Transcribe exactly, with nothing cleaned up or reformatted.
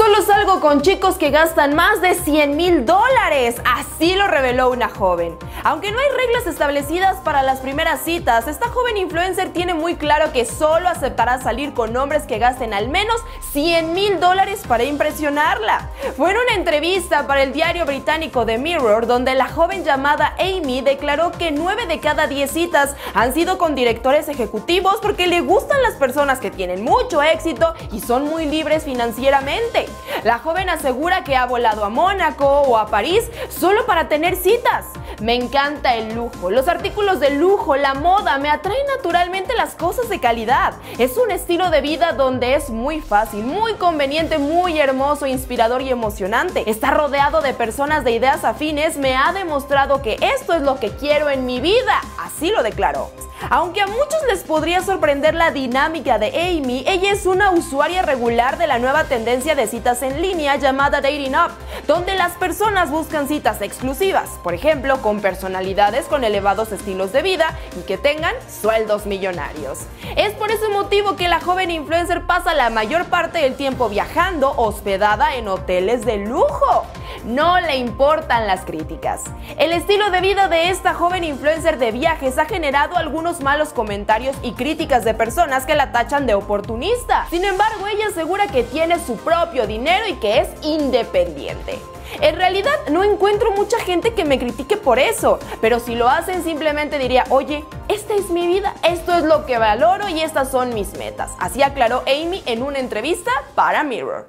Solo salgo con chicos que gastan más de cien mil dólares. Así lo reveló una joven. Aunque no hay reglas establecidas para las primeras citas, esta joven influencer tiene muy claro que solo aceptará salir con hombres que gasten al menos cien mil dólares para impresionarla. Fue en una entrevista para el diario británico The Mirror donde la joven llamada Amy declaró que nueve de cada diez citas han sido con directores ejecutivos porque le gustan las personas que tienen mucho éxito y son muy libres financieramente. La joven asegura que ha volado a Mónaco o a París solo para tener citas. Me encanta el lujo, los artículos de lujo, la moda, me atraen naturalmente las cosas de calidad. Es un estilo de vida donde es muy fácil, muy conveniente, muy hermoso, inspirador y emocionante. Estar rodeado de personas de ideas afines me ha demostrado que esto es lo que quiero en mi vida, así lo declaró. Aunque a muchos les podría sorprender la dinámica de Amy, ella es una usuaria regular de la nueva tendencia de citas en línea llamada Dating Up, donde las personas buscan citas exclusivas, por ejemplo, con personalidades con elevados estilos de vida y que tengan sueldos millonarios. Es por ese motivo que la joven influencer pasa la mayor parte del tiempo viajando, hospedada en hoteles de lujo. No le importan las críticas. El estilo de vida de esta joven influencer de viajes ha generado algunos malos comentarios y críticas de personas que la tachan de oportunista. Sin embargo, ella asegura que tiene su propio dinero y que es independiente. En realidad no encuentro mucha gente que me critique por eso, pero si lo hacen simplemente diría, oye, esta es mi vida, esto es lo que valoro y estas son mis metas. Así aclaró Amy en una entrevista para Mirror.